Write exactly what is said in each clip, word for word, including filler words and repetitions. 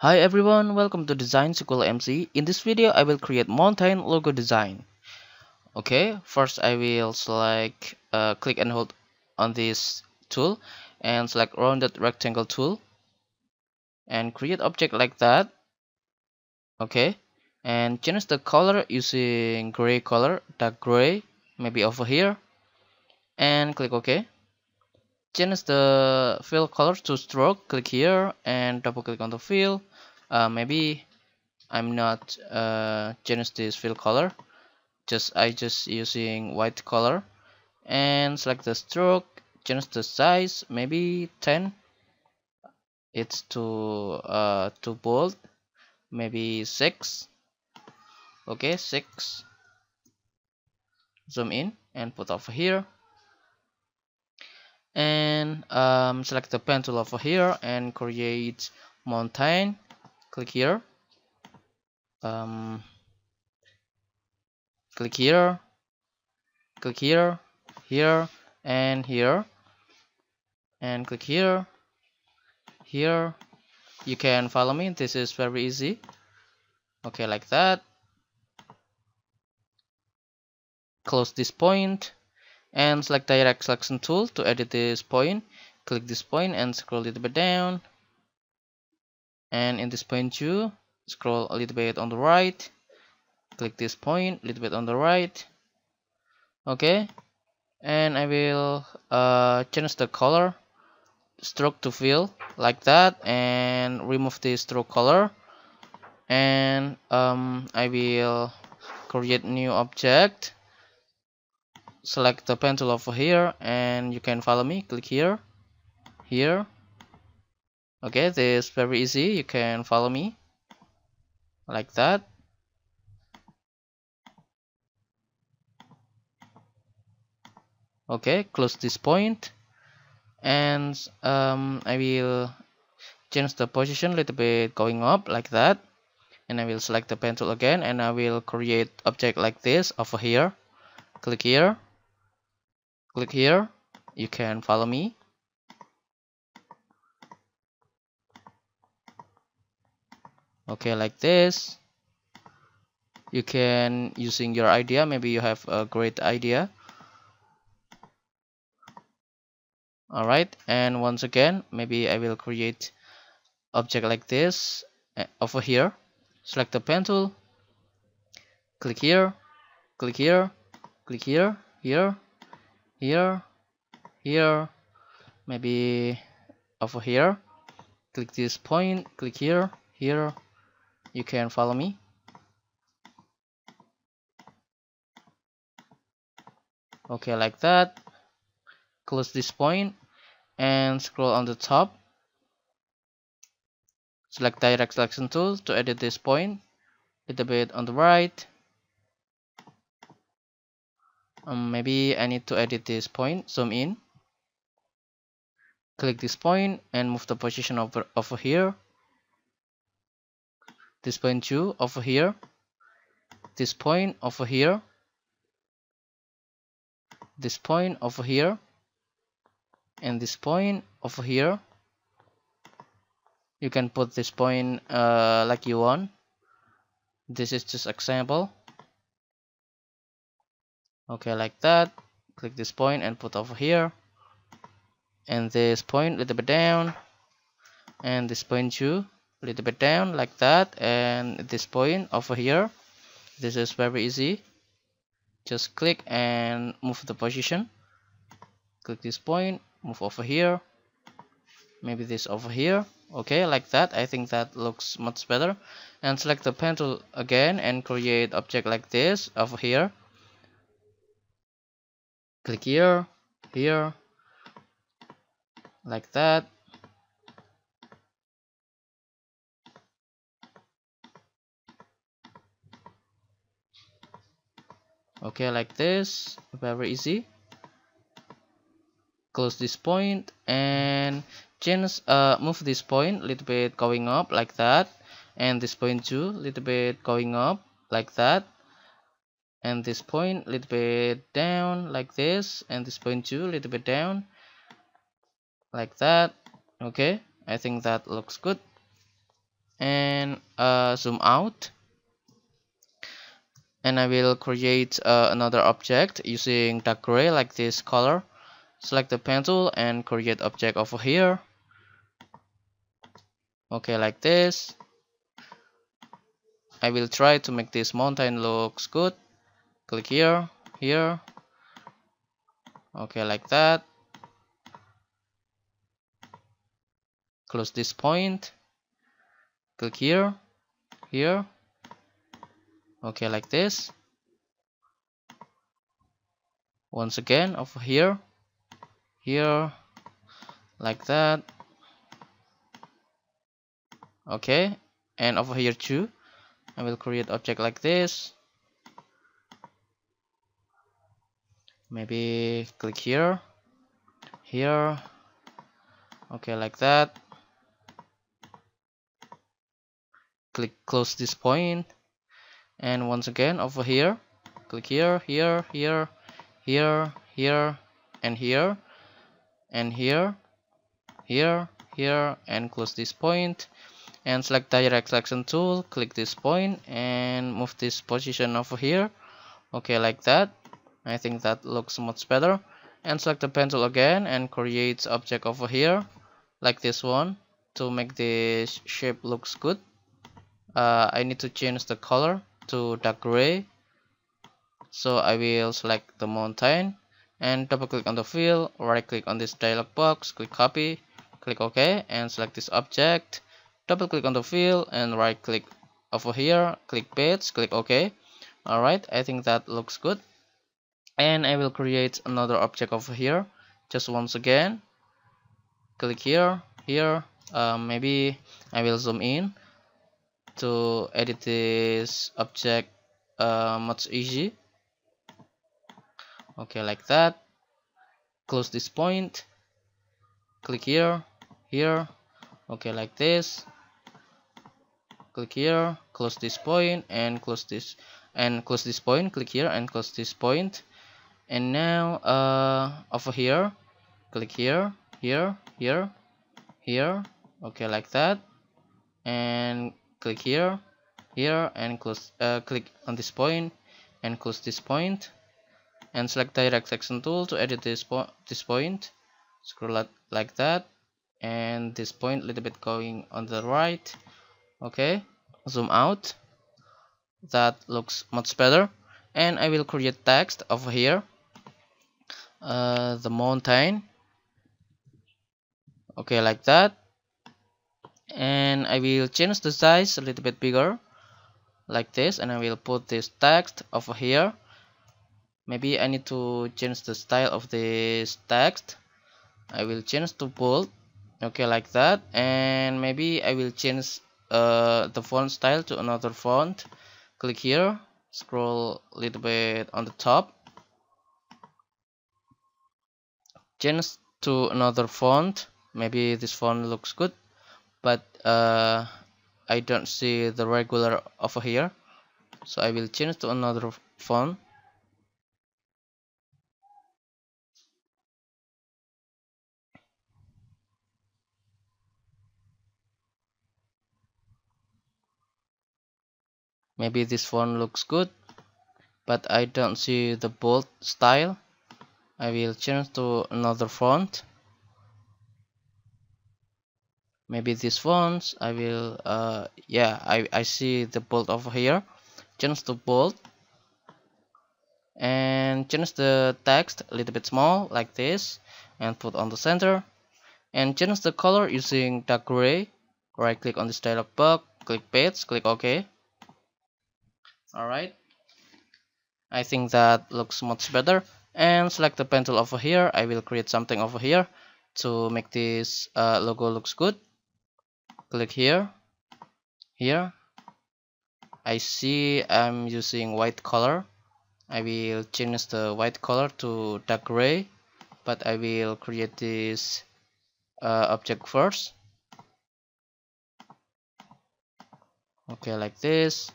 Hi everyone, welcome to Design School M C. In this video, I will create mountain logo design. Okay, first I will select, uh, click and hold on this tool and select rounded rectangle tool and create object like that. Okay, and change the color using gray color, dark gray, maybe over here, and click OK. Change the fill color to stroke, click here and double click on the fill. Uh, maybe I'm not uh, change this fill color, just I just using white color and select the stroke, change the size, maybe ten, it's too uh, too bold, maybe six. Okay, six. Zoom in and put over here. And um, select the pen tool over here and create mountain. Click here. Um, click here. Click here. Here and here. And click here. Here. You can follow me. This is very easy. Okay, like that. Close this point. And select direct selection tool to edit this point. Click this point and scroll a little bit down, and in this point too, scroll a little bit on the right, click this point a little bit on the right. Okay, and I will uh, change the color stroke to fill like that and remove this stroke color, and um, I will create new object. Select the pen tool over here and you can follow me. Click here, here. Okay, this is very easy. You can follow me like that. Okay, close this point, and um, I will change the position a little bit going up like that. And I will select the pen tool again and I will create object like this over here. Click here. Click here, you can follow me. Okay, like this. You can using your idea, maybe you have a great idea. Alright, and once again, maybe I will create object like this over here. Select the pen tool. Click here, click here, click here, here. Here, here, maybe over here. Click this point, click here, here. You can follow me. Okay, like that. Close this point and scroll on the top. Select direct selection tool to edit this point. Little bit on the right. Um, maybe I need to edit this point. Zoom in, click this point and move the position over over here. This point too over here. This point over here. This point over here. And this point over here. You can put this point uh, like you want. This is just example. Okay, like that. Click this point and put over here, and this point a little bit down, and this point too a little bit down like that, and this point over here. This is very easy. Just click and move the position. Click this point, move over here, maybe this over here. Okay, like that. I think that looks much better. And select the pen tool again and create object like this over here. Click here, here, like that. Okay, like this, very easy. Close this point and change, uh, move this point a little bit going up like that, and this point too a little bit going up like that. And this point a little bit down like this, and this point too a little bit down like that. Okay, I think that looks good. and uh, zoom out, and I will create uh, another object using dark gray like this color. Select the pen tool and create object over here. Okay, like this. I will try to make this mountain looks good. Click here, here. Okay, like that. Close this point. Click here, here. Okay, like this. Once again, over here, here, like that. Okay, and over here too. I will create object like this. Maybe click here, here. Okay, like that. Click close this point, and once again over here. Click here, here, here, here, here, and here, and here, here, here, and close this point. And select direct selection tool, click this point and move this position over here. Okay, like that. I think that looks much better. And select the pen tool again and create object over here like this one to make this shape looks good. uh, I need to change the color to dark gray, so I will select the mountain and double click on the fill, right click on this dialog box, click copy, click OK, and select this object. Double click on the fill and right click over here, click page, click OK. Alright, I think that looks good. And I will create another object over here. Just once again, click here, here. Uh, maybe I will zoom in to edit this object uh, much easy. Okay, like that. Close this point. Click here, here. Okay, like this. Click here, close this point and close this and close this point. Click here and close this point. And now uh, over here, click here, here, here, here. Okay, like that. And click here, here, and close. Uh, click on this point and close this point. And select direct selection tool to edit this po this point. Scroll like that. And this point a little bit going on the right. Okay, zoom out. That looks much better. And I will create text over here. Uh, the mountain. Okay, like that. And I will change the size a little bit bigger, like this. And I will put this text over here. Maybe I need to change the style of this text. I will change to bold. Okay, like that. And maybe I will change uh, the font style to another font. Click here, scroll a little bit on the top, change to another font. Maybe this font looks good, but uh, I don't see the regular over here, so I will change to another font. Maybe this font looks good, but I don't see the bold style. I will change to another font. Maybe this font, I will, uh, yeah, I, I see the bold over here. Change to bold. And change the text a little bit small, like this. And put on the center. And change the color using dark gray. Right click on this dialog box, click page, click OK. Alright, I think that looks much better. And select the pen tool over here. I will create something over here to make this uh, logo looks good. Click here, here. I see I'm using white color. I will change the white color to dark gray, but I will create this uh, object first. Okay, like this.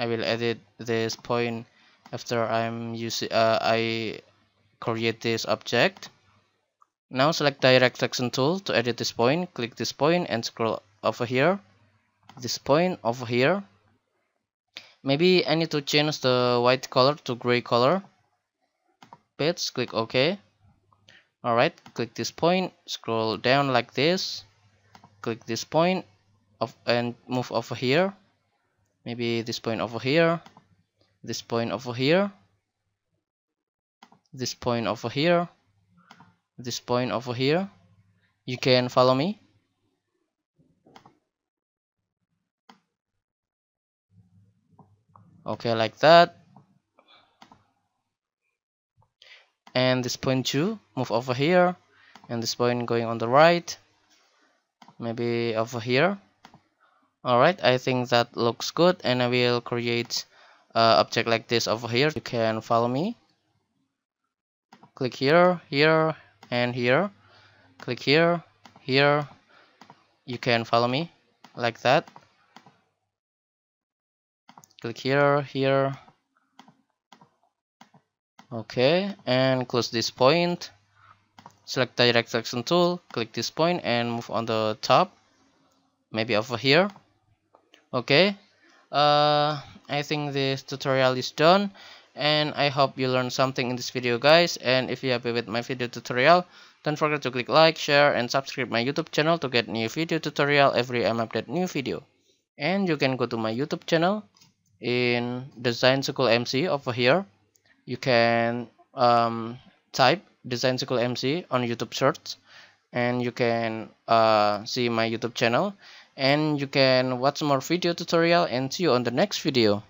I will edit this point after I'm using. Uh, I create this object. Now select direct selection tool to edit this point. Click this point and scroll over here, this point over here. Maybe I need to change the white color to gray color. Page, click OK. Alright, click this point, scroll down like this, click this point of and move over here. Maybe this point over here, this point over here, this point over here, this point over here. You can follow me. Okay, like that. And this point too, move over here, and this point going on the right, maybe over here. Alright, I think that looks good, and I will create an object like this over here. You can follow me. Click here, here, and here. Click here, here. You can follow me like that. Click here, here. Okay, and close this point. Select the direct selection tool, click this point and move on the top, maybe over here. Okay, uh, I think this tutorial is done, and I hope you learned something in this video, guys. And if you're happy with my video tutorial, don't forget to click like, share, and subscribe my YouTube channel to get new video tutorial every time I update new video. And you can go to my YouTube channel in Design School M C over here. You can um, type Design School M C on YouTube search, and you can uh, see my YouTube channel, and you can watch more video tutorial, and see you on the next video.